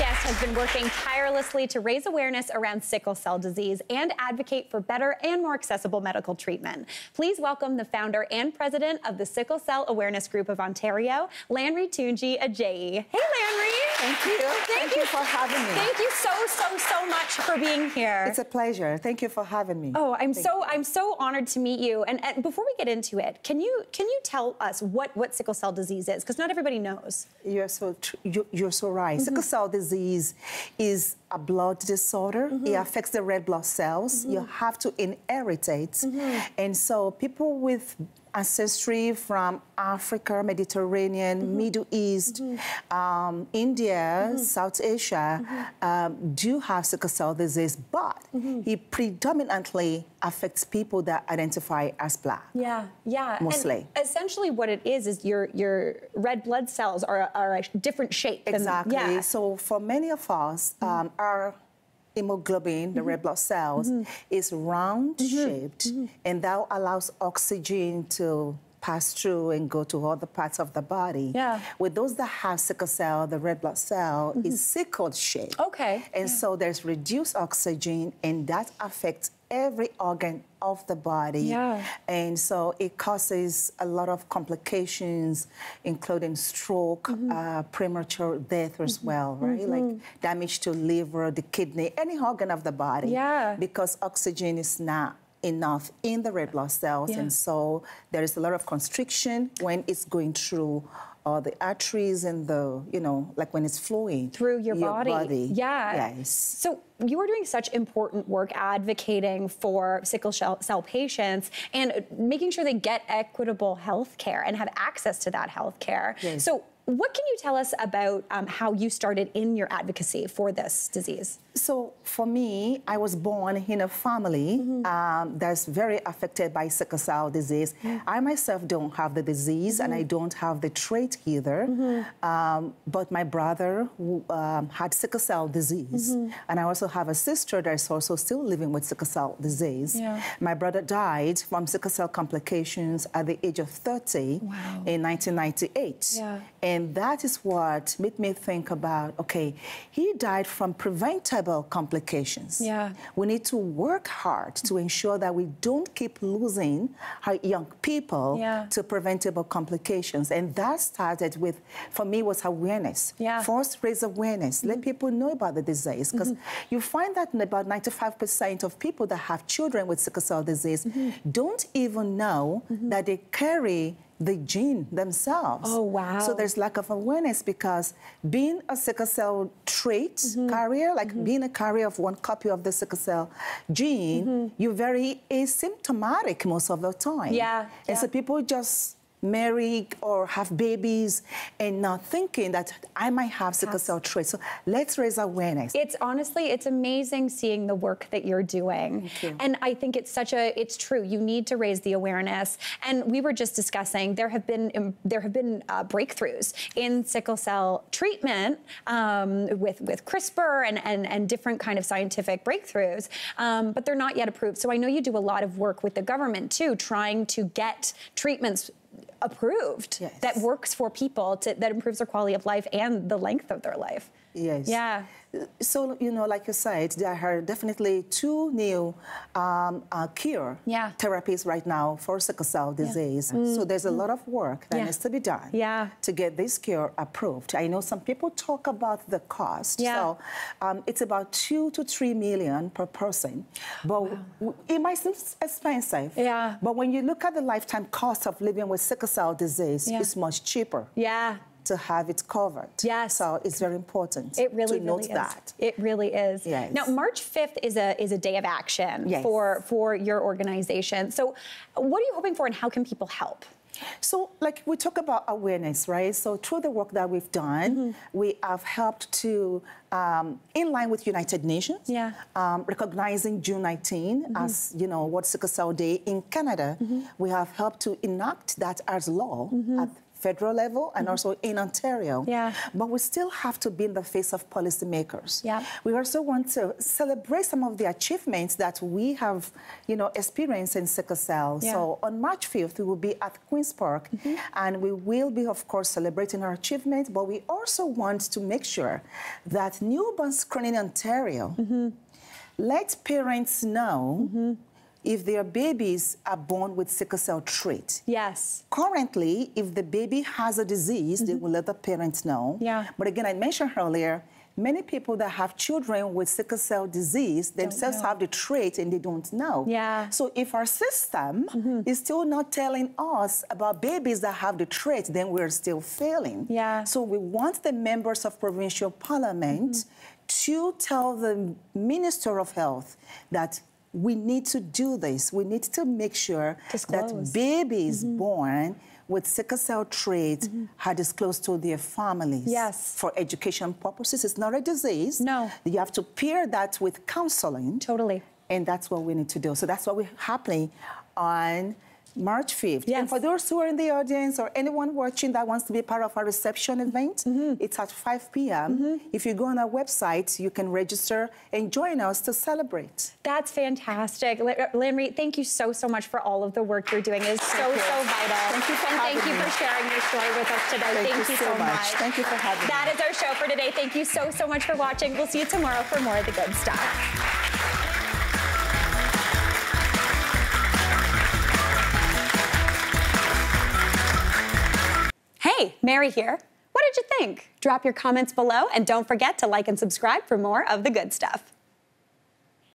next guest has been working tirelessly to raise awareness around sickle cell disease and advocate for better and more accessible medical treatment. Please welcome the founder and president of the Sickle Cell Awareness Group of Ontario, Lanre Tunji-Ajayi. Hey, Lanre. Thank you. Thank you for having me. Thank you so much for being here. It's a pleasure. Thank you for having me. Oh, I'm so honored to meet you. And before we get into it, can you tell us what sickle cell disease is? Because not everybody knows. You're so right. Mm-hmm. Sickle cell disease is a blood disorder. Mm-hmm. It affects the red blood cells. Mm-hmm. You have to inherit it. Mm-hmm. And so people with ancestry from Africa, Mediterranean, mm-hmm. Middle East, mm-hmm. India, mm-hmm. South Asia, mm-hmm. Do have sickle cell disease, but mm-hmm. it predominantly affects people that identify as Black. Yeah, yeah. Mostly. And essentially what it is your red blood cells are a different shape. Exactly. Than, yeah. So for many of us, mm-hmm. Our hemoglobin, mm-hmm. the red blood cells, mm-hmm. is round-shaped, mm-hmm. and that allows oxygen to pass through and go to other parts of the body. Yeah. With those that have sickle cell, the red blood cell mm-hmm. is sickle-shaped. Okay. And yeah. so there's reduced oxygen, and that affects every organ of the body. Yeah. And so it causes a lot of complications, including stroke, mm-hmm. Premature death as mm-hmm. well, right? Mm-hmm. Like damage to liver, the kidney, any organ of the body. Yeah. Because oxygen is not enough in the red blood cells. Yeah. And so there is a lot of constriction when it's going through all the arteries and the, you know, like when it's flowing. Through your body. Yeah. Yes. So you are doing such important work advocating for sickle cell patients and making sure they get equitable health care and have access to that health care. Yes. So what can you tell us about how you started in your advocacy for this disease? So for me, I was born in a family mm-hmm. That's very affected by sickle cell disease. Mm-hmm. I myself don't have the disease mm-hmm. and I don't have the trait either. Mm-hmm. But my brother had sickle cell disease. Mm-hmm. And I also have a sister that's also still living with sickle cell disease. Yeah. My brother died from sickle cell complications at the age of 30 wow. in 1998. Yeah. And that is what made me think about, okay, he died from preventable complications. Yeah. We need to work hard to ensure that we don't keep losing our young people yeah. to preventable complications. And that started with, for me, was awareness. Yeah. First, raise awareness. Mm-hmm. Let people know about the disease. Because mm-hmm. you find that about 95% of people that have children with sickle cell disease mm-hmm. don't even know mm-hmm. that they carry the gene themselves. Oh, wow. So there's lack of awareness because being a sickle cell trait mm-hmm. carrier, like mm-hmm. being a carrier of one copy of the sickle cell gene, mm-hmm. you're very asymptomatic most of the time. Yeah. And yeah. so people just marry or have babies and not thinking that I might have sickle cell trait. So let's raise awareness. It's honestly, it's amazing seeing the work that you're doing. Thank you. And I think it's it's true. You need to raise the awareness. And we were just discussing, there have been breakthroughs in sickle cell treatment with CRISPR and different kind of scientific breakthroughs, but they're not yet approved. So I know you do a lot of work with the government too, trying to get treatments approved yes. that works for people that improves their quality of life and the length of their life. Yes. Yeah. So, you know, like you said, there are definitely two new cure yeah. therapies right now for sickle cell disease. Yeah. Mm-hmm. So there's a lot of work that yeah. needs to be done yeah. to get this cure approved. I know some people talk about the cost. Yeah. So it's about $2 to $3 million per person. But wow. it might seem expensive. Yeah. But when you look at the lifetime cost of living with sickle cell disease, yeah. it's much cheaper. Yeah. to have it covered. Yes. So it's very important to note that. It really is. Yes. Now, March 5th is a day of action yes. for your organization. So what are you hoping for and how can people help? So, like, we talk about awareness, right? So through the work that we've done, mm-hmm. we have helped to, in line with United Nations, yeah. Recognizing June 19 mm-hmm. as, you know, World Sickle Cell Day in Canada, mm-hmm. we have helped to enact that as law mm-hmm. at federal level and also in Ontario. Yeah. But we still have to be in the face of policymakers. Yeah. We also want to celebrate some of the achievements that we have, you know, experienced in sickle cell. Yeah. So on March 5th, we will be at Queen's Park, and we will be, of course, celebrating our achievements, but we also want to make sure that newborn screening in Ontario let parents know if their babies are born with sickle cell trait. Yes. Currently, if the baby has a disease, they will let the parents know. Yeah. But again, I mentioned earlier, many people that have children with sickle cell disease themselves have the trait and they don't know. Yeah. So if our system is still not telling us about babies that have the trait, then we're still failing. Yeah. So we want the members of provincial parliament to tell the Minister of Health that we need to do this. We need to make sure that babies born with sickle cell trait are disclosed to their families. Yes. For education purposes. It's not a disease. No. You have to pair that with counseling. Totally. And that's what we need to do. So that's what we're happening on March 5th. Yes. And for those who are in the audience or anyone watching that wants to be part of our reception event, it's at 5 p.m. If you go on our website, you can register and join us to celebrate. That's fantastic. Lanre, thank you so, so much for all of the work you're doing. It's so, so vital. Thank you for having me. Thank you for sharing your story with us today. Thank you so much. Thank you for having me. That is our show for today. Thank you so, so much for watching. We'll see you tomorrow for more of the good stuff. Hey, Mary here. What did you think? Drop your comments below and don't forget to like and subscribe for more of the good stuff.